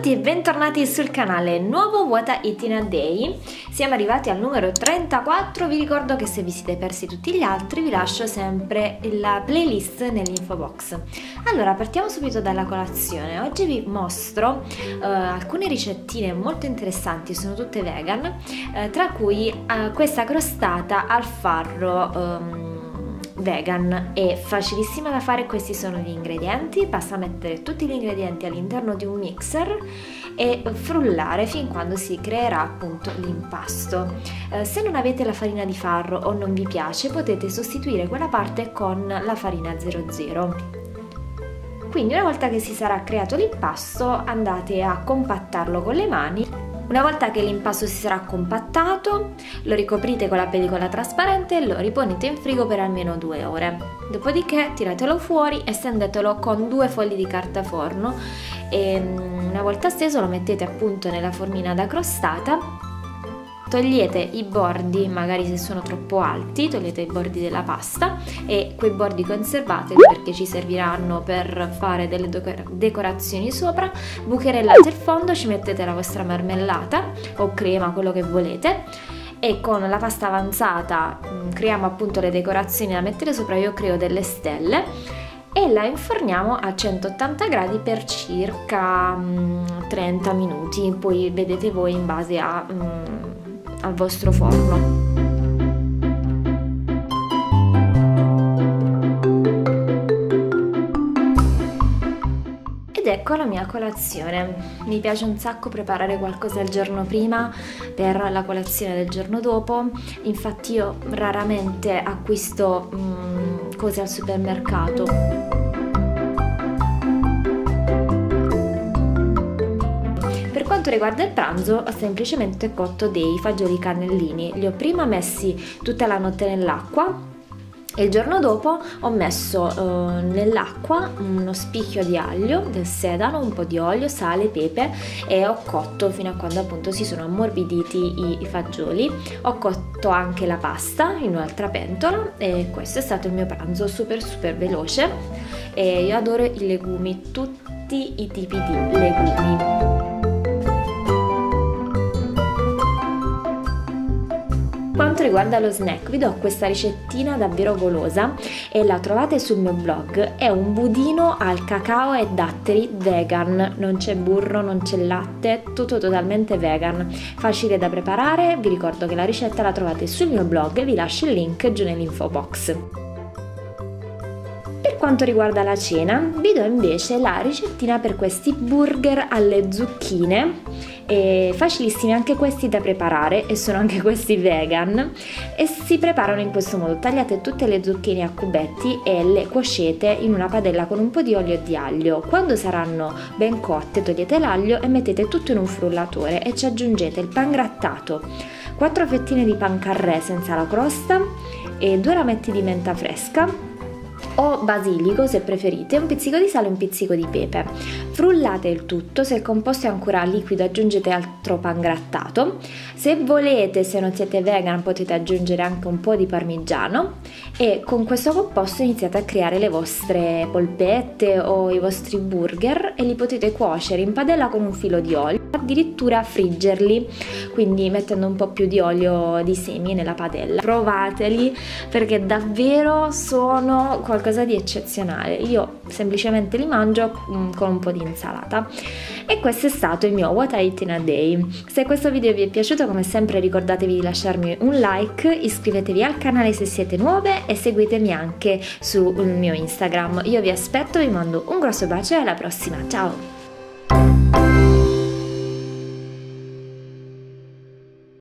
tutti e bentornati sul canale Nuovo What I Eat in a Day. Siamo arrivati al numero 34, vi ricordo che se vi siete persi tutti gli altri vi lascio sempre la playlist nell'info box. Allora, partiamo subito dalla colazione. Oggi vi mostro alcune ricettine molto interessanti, sono tutte vegan, tra cui questa crostata al farro vegan. È facilissima da fare. Questi sono gli ingredienti, basta mettere tutti gli ingredienti all'interno di un mixer e frullare fin quando si creerà appunto l'impasto. Se non avete la farina di farro o non vi piace, potete sostituire quella parte con la farina 00. Quindi una volta che si sarà creato l'impasto, andate a compattarlo con le mani. Una volta che l'impasto si sarà compattato, lo ricoprite con la pellicola trasparente e lo riponete in frigo per almeno 2 ore. Dopodiché tiratelo fuori e stendetelo con 2 fogli di carta forno e una volta steso lo mettete appunto nella formina da crostata. Togliete i bordi, magari se sono troppo alti, togliete i bordi della pasta e quei bordi conservateli perché ci serviranno per fare delle decorazioni sopra. Bucherellate il fondo, ci mettete la vostra marmellata o crema, quello che volete, e con la pasta avanzata creiamo appunto le decorazioni da mettere sopra. Io creo delle stelle e la inforniamo a 180 gradi per circa 30 minuti, poi vedete voi in base a al vostro forno. Ed ecco la mia colazione. Mi piace un sacco preparare qualcosa il giorno prima per la colazione del giorno dopo, infatti io raramente acquisto cose al supermercato. Per quanto riguarda il pranzo, ho semplicemente cotto dei fagioli cannellini. Li ho prima messi tutta la notte nell'acqua e il giorno dopo ho messo nell'acqua uno spicchio di aglio, del sedano, un po' di olio, sale, pepe e ho cotto fino a quando appunto si sono ammorbiditi i fagioli. Ho cotto anche la pasta in un'altra pentola e questo è stato il mio pranzo super veloce. E io adoro i legumi, tutti i tipi di legumi. Per quanto riguarda lo snack, vi do questa ricettina davvero golosa e la trovate sul mio blog. È un budino al cacao e datteri vegan, non c'è burro, non c'è latte, tutto totalmente vegan, facile da preparare. Vi ricordo che la ricetta la trovate sul mio blog e vi lascio il link giù nell'info box. Per quanto riguarda la cena, vi do invece la ricettina per questi burger alle zucchine. E facilissimi anche questi da preparare e sono anche questi vegan e si preparano in questo modo: tagliate tutte le zucchine a cubetti e le cuocete in una padella con un po' di olio e di aglio. Quando saranno ben cotte togliete l'aglio e mettete tutto in un frullatore e ci aggiungete il pan grattato, 4 fettine di pan carré senza la crosta e 2 rametti di menta fresca o basilico se preferite, un pizzico di sale e un pizzico di pepe. Frullate il tutto. Se il composto è ancora liquido aggiungete altro pan grattato. Se volete, se non siete vegan, potete aggiungere anche un po' di parmigiano e con questo composto iniziate a creare le vostre polpette o i vostri burger e li potete cuocere in padella con un filo di olio, addirittura friggerli, quindi mettendo un po' più di olio di semi nella padella. Provateli perché davvero sono qualcosa di eccezionale. Io semplicemente li mangio con un po' di insalata. E questo è stato il mio What I Eat in a Day. Se questo video vi è piaciuto, come sempre ricordatevi di lasciarmi un like, iscrivetevi al canale se siete nuove e seguitemi anche sul mio Instagram. Io vi aspetto, vi mando un grosso bacio e alla prossima, ciao!